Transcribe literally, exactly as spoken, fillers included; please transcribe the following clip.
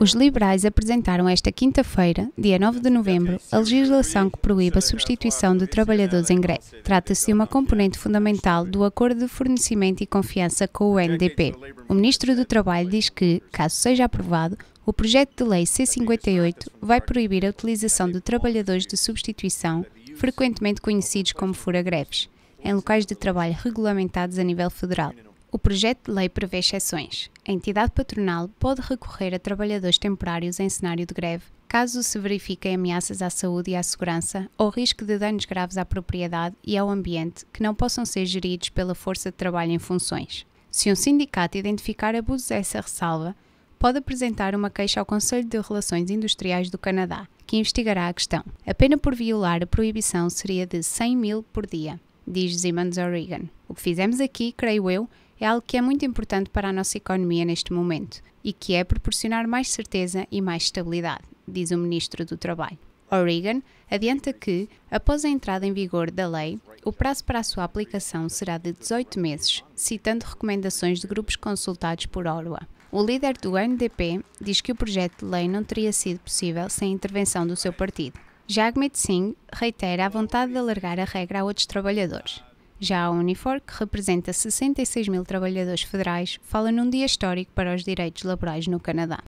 Os liberais apresentaram esta quinta-feira, dia nove de novembro, a legislação que proíbe a substituição de trabalhadores em greve. Trata-se de uma componente fundamental do Acordo de Fornecimento e Confiança com o N D P. O Ministro do Trabalho diz que, caso seja aprovado, o Projeto de Lei C cinquenta e oito vai proibir a utilização de trabalhadores de substituição, frequentemente conhecidos como fura-greves, em locais de trabalho regulamentados a nível federal. O projeto de lei prevê exceções. A entidade patronal pode recorrer a trabalhadores temporários em cenário de greve, caso se verifiquem ameaças à saúde e à segurança ou risco de danos graves à propriedade e ao ambiente que não possam ser geridos pela força de trabalho em funções. Se um sindicato identificar abusos a essa ressalva, pode apresentar uma queixa ao Conselho de Relações Industriais do Canadá, que investigará a questão. A pena por violar a proibição seria de cem mil por dia, diz O'Regan. O que fizemos aqui, creio eu, é algo que é muito importante para a nossa economia neste momento e que é proporcionar mais certeza e mais estabilidade, diz o Ministro do Trabalho. O'Regan adianta que, após a entrada em vigor da lei, o prazo para a sua aplicação será de dezoito meses, citando recomendações de grupos consultados por O R W A. O líder do N D P diz que o projeto de lei não teria sido possível sem a intervenção do seu partido. Jagmeet Singh reitera a vontade de alargar a regra a outros trabalhadores. Já a Unifor, que representa sessenta e seis mil trabalhadores federais, fala num dia histórico para os direitos laborais no Canadá.